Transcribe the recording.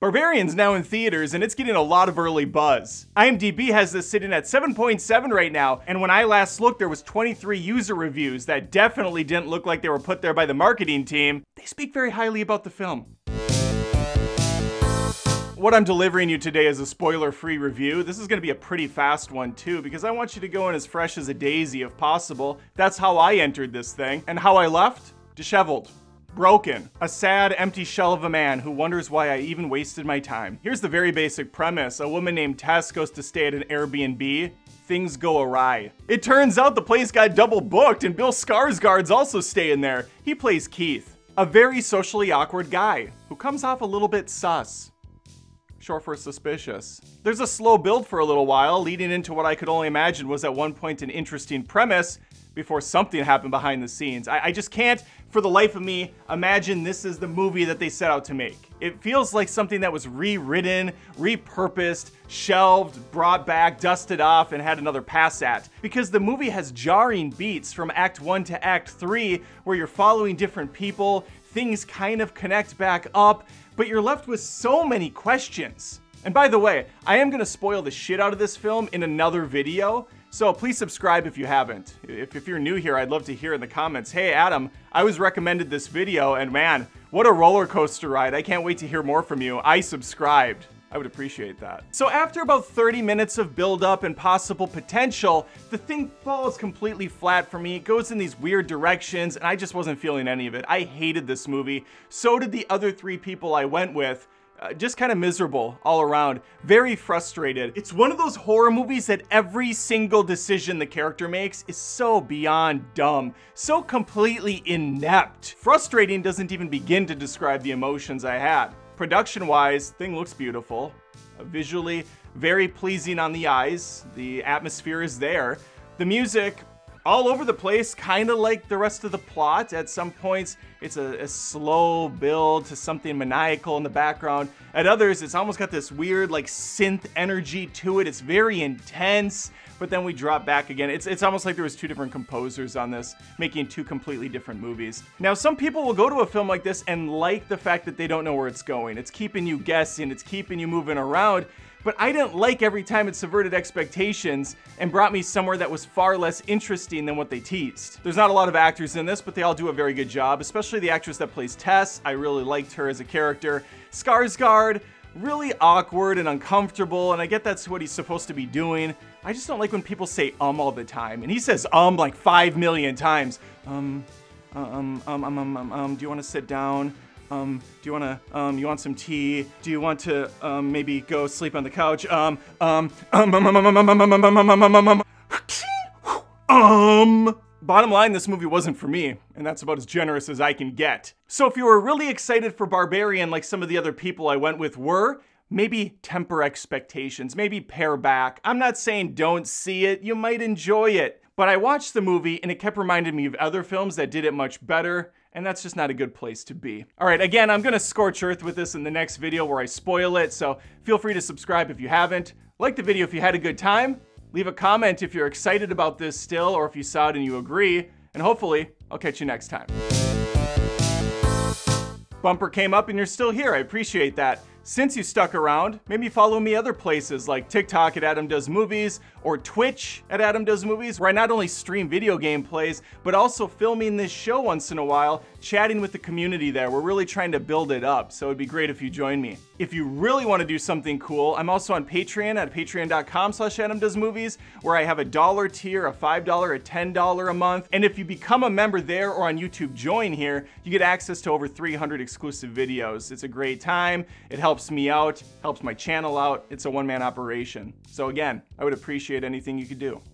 Barbarian's now in theaters and it's getting a lot of early buzz. IMDb has this sitting at 7.7 right now, and when I last looked there was 23 user reviews that definitely didn't look like they were put there by the marketing team. They speak very highly about the film. What I'm delivering you today is a spoiler-free review. This is gonna be a pretty fast one too, because I want you to go in as fresh as a daisy if possible. That's how I entered this thing. And how I left? Disheveled. Broken. A sad, empty shell of a man who wonders why I even wasted my time. Here's the very basic premise. A woman named Tess goes to stay at an Airbnb. Things go awry. It turns out the place got double booked and Bill Skarsgård's also staying there. He plays Keith, a very socially awkward guy who comes off a little bit sus. Short for suspicious. There's a slow build for a little while, leading into what I could only imagine was at one point an interesting premise before something happened behind the scenes. I just can't, for the life of me, imagine this is the movie that they set out to make. It feels like something that was rewritten, repurposed, shelved, brought back, dusted off, and had another pass at. Because the movie has jarring beats from Act 1 to Act 3, where you're following different people, things kind of connect back up, but you're left with so many questions. And by the way, I am gonna spoil the shit out of this film in another video, so please subscribe if you haven't. If you're new here, I'd love to hear in the comments, hey Adam, I was recommended this video and man, what a roller coaster ride. I can't wait to hear more from you. I subscribed. I would appreciate that. So after about 30 minutes of buildup and possible potential, the thing falls completely flat for me. It goes in these weird directions, and I just wasn't feeling any of it. I hated this movie. So did the other three people I went with. Just kind of miserable all around. Very frustrated. It's one of those horror movies that every single decision the character makes is so beyond dumb, so completely inept. Frustrating doesn't even begin to describe the emotions I had. Production-wise, thing looks beautiful. Visually, very pleasing on the eyes. The atmosphere is there. The music, all over the place, kind of like the rest of the plot. At some points, it's a slow build to something maniacal in the background. At others, it's almost got this weird, like, synth energy to it. It's very intense, but then we drop back again. It's almost like there was two different composers on this, making two completely different movies. Now, some people will go to a film like this and like the fact that they don't know where it's going. It's keeping you guessing, it's keeping you moving around, but I didn't like every time it subverted expectations and brought me somewhere that was far less interesting than what they teased. There's not a lot of actors in this, but they all do a very good job, especially the actress that plays Tess. I really liked her as a character. Skarsgård, really awkward and uncomfortable, and I get that's what he's supposed to be doing. I just don't like when people say all the time, and he says like 5 million times. Do you want to sit down? Do you want to, you want some tea? Do you want to, maybe go sleep on the couch? Bottom line, this movie wasn't for me, and that's about as generous as I can get. So if you were really excited for Barbarian like some of the other people I went with were, maybe temper expectations, maybe pare back. I'm not saying don't see it, you might enjoy it. But I watched the movie and it kept reminding me of other films that did it much better, and that's just not a good place to be. All right, again, I'm gonna scorch earth with this in the next video where I spoil it, so feel free to subscribe if you haven't. Like the video if you had a good time. Leave a comment if you're excited about this still, or if you saw it and you agree, and hopefully, I'll catch you next time. Bumper came up and you're still here, I appreciate that. Since you stuck around, maybe follow me other places like TikTok at Adam Does Movies or Twitch at Adam Does Movies, where I not only stream video gameplays, but also filming this show once in a while, chatting with the community there. We're really trying to build it up, so it'd be great if you join me. If you really want to do something cool, I'm also on Patreon at patreon.com/AdamDoesMovies, where I have a $1 tier, a $5, a $10 a month, and if you become a member there or on YouTube Join here, you get access to over 300 exclusive videos. It's a great time. It helps me out, helps my channel out. It's a one-man operation. So again, I would appreciate anything you could do.